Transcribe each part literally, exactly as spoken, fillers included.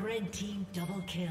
Red team double kill.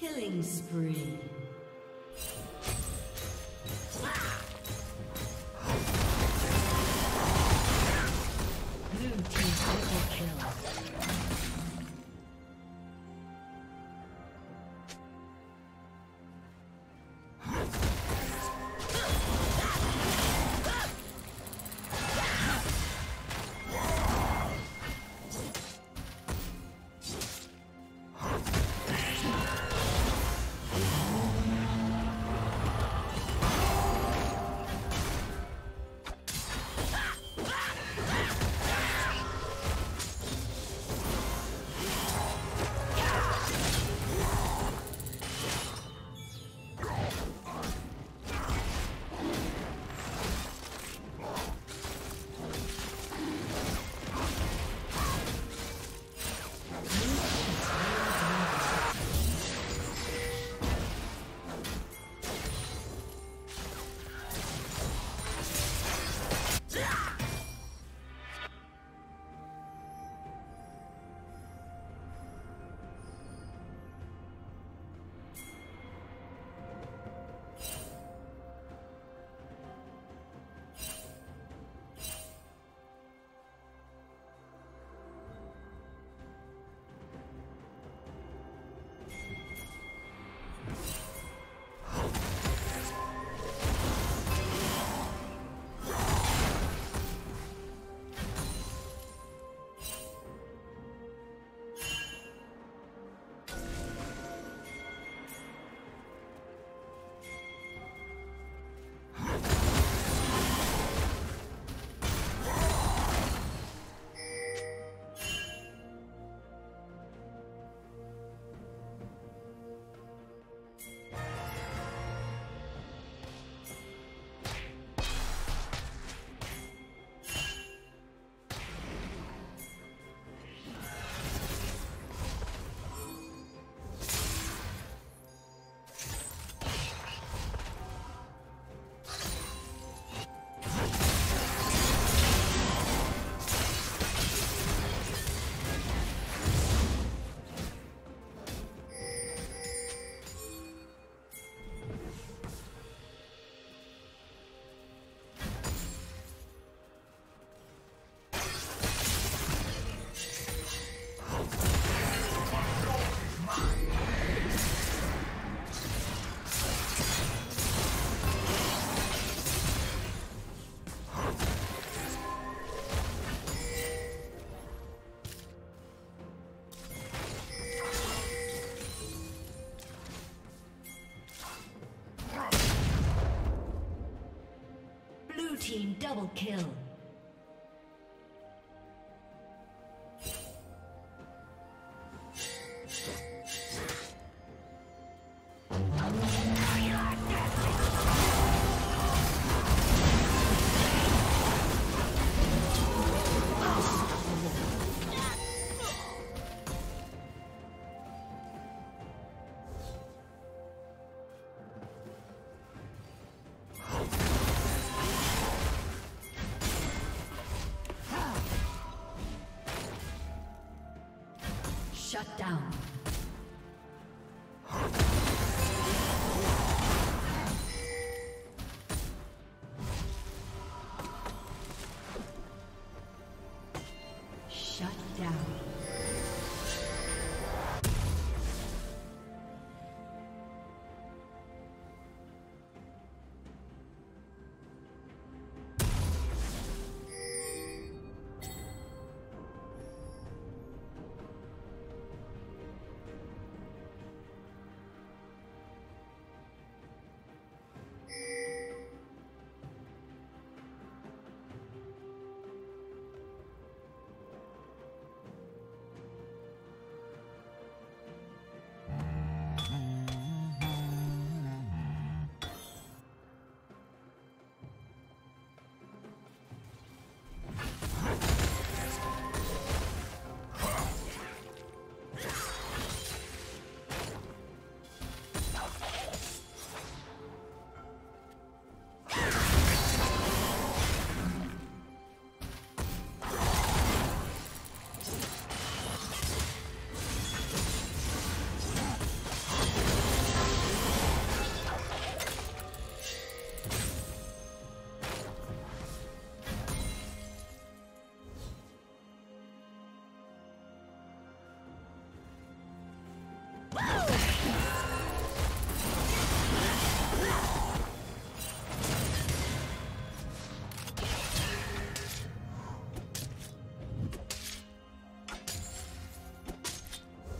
Killing spree. Blue Double kill. Shut down. Shut down.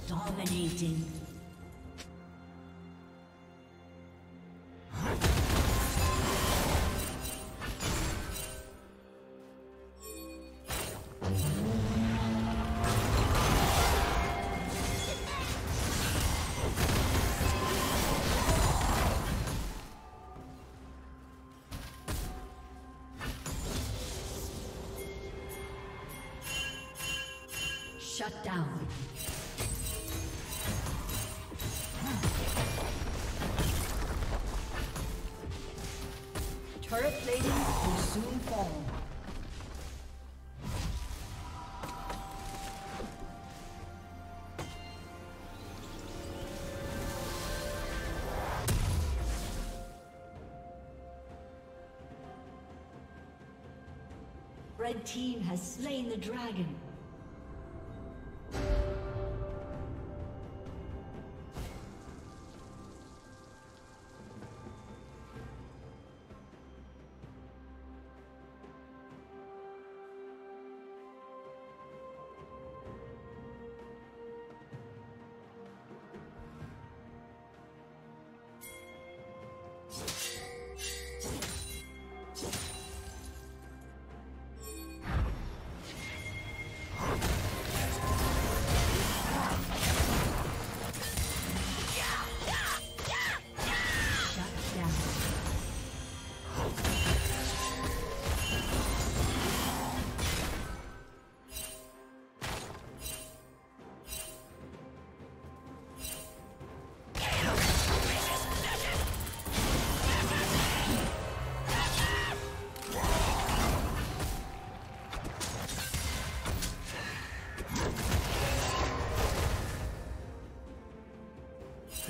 Dominating. Shut down. Turret plating will soon fall. Red team has slain the dragon.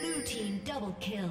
Blue team double kill.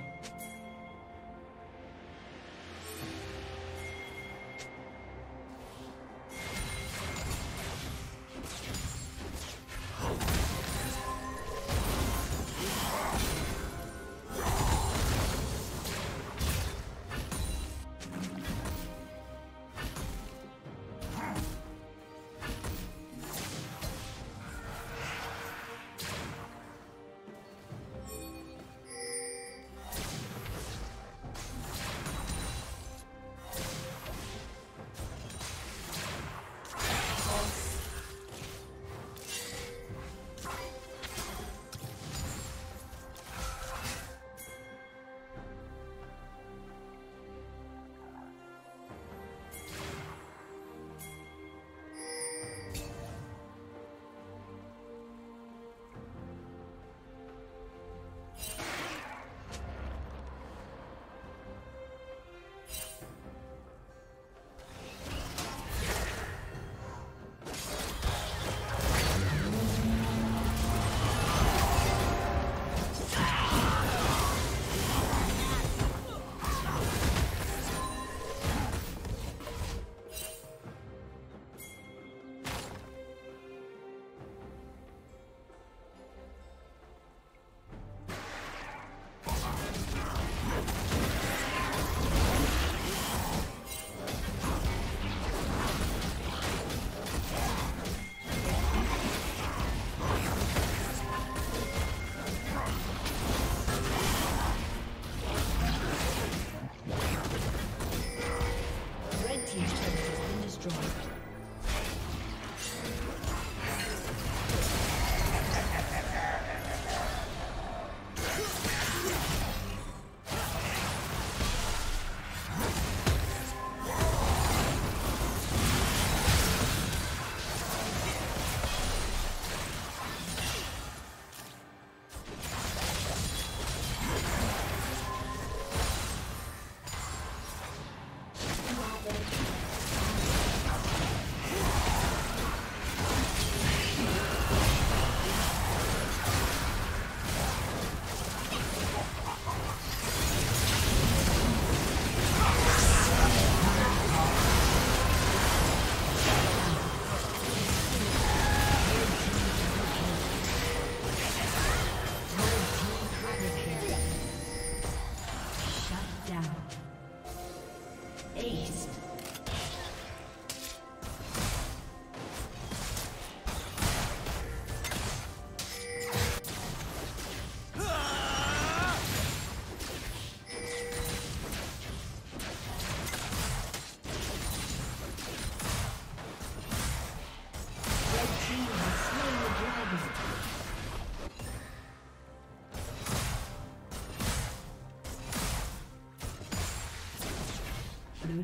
Blue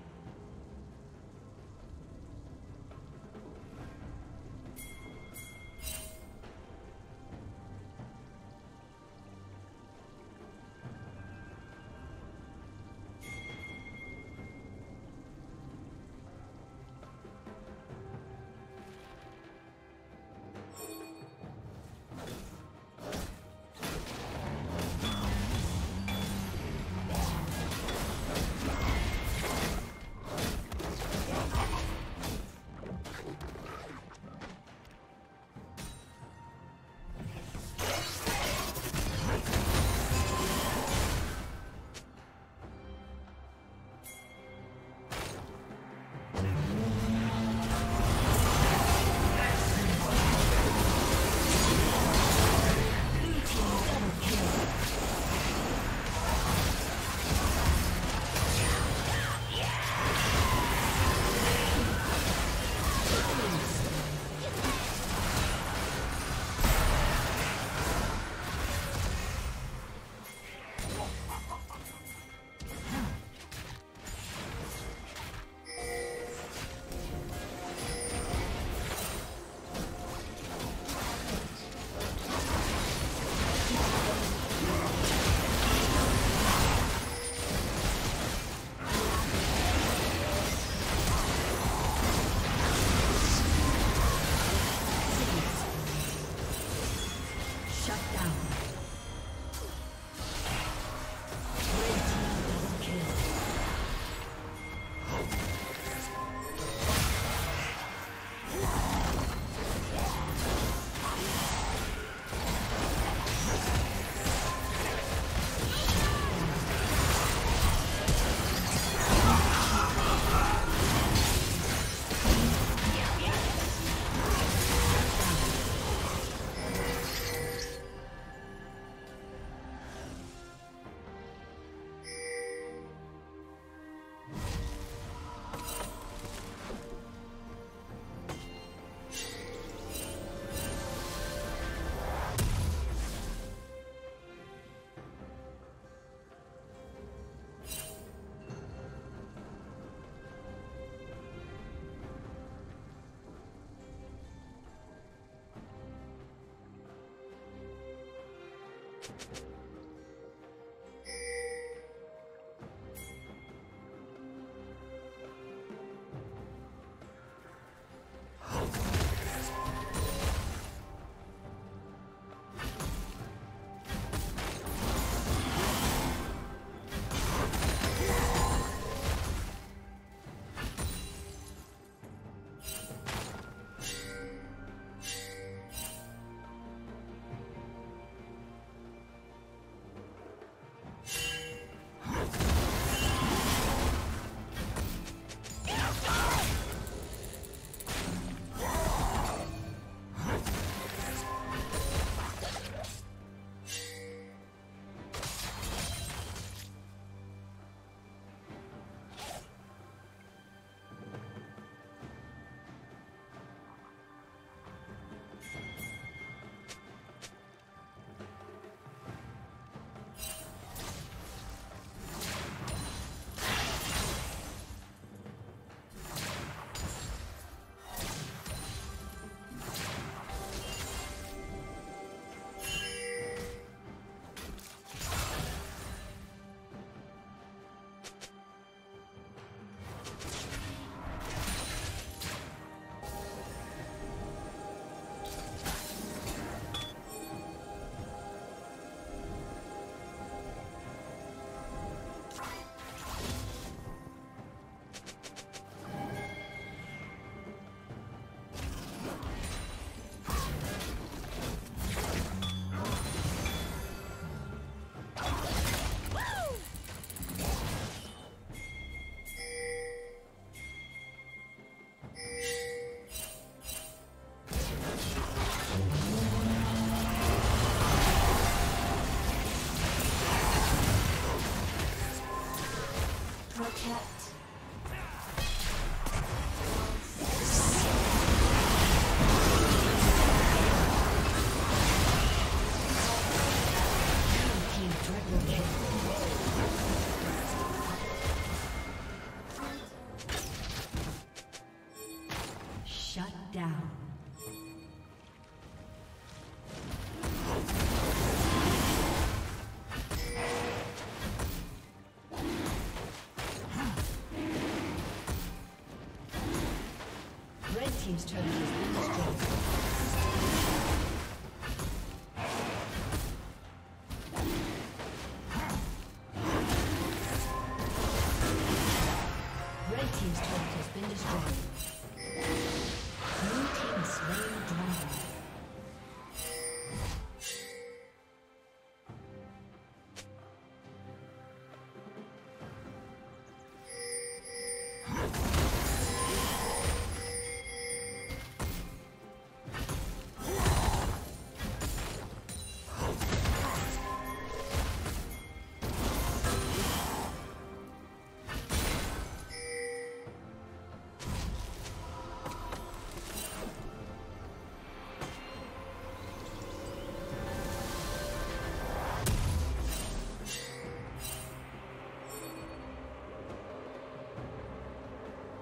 He's trying to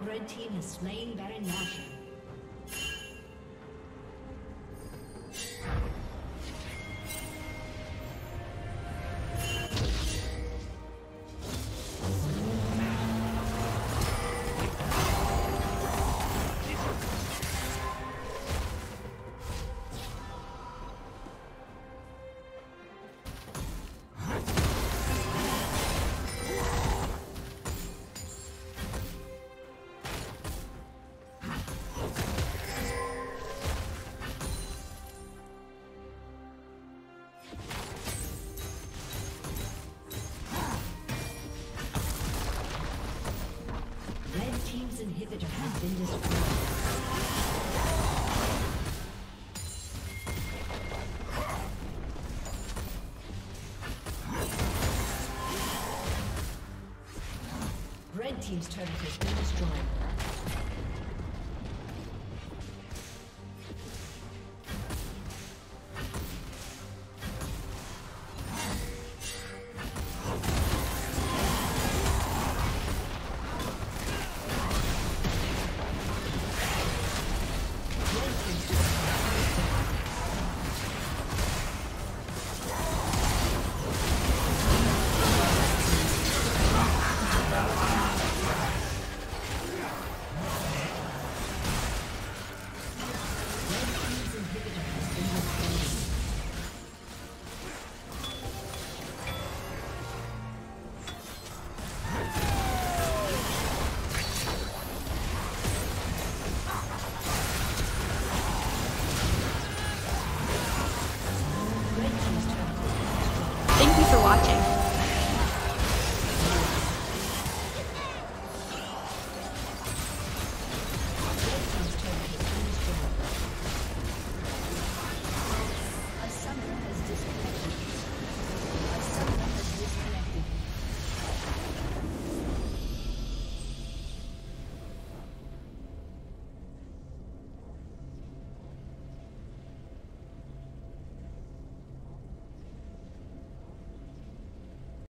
Red team has slain Baron Nashor. Inhibitor has been destroyed. Red team's turret has been destroyed. Thank you. watching.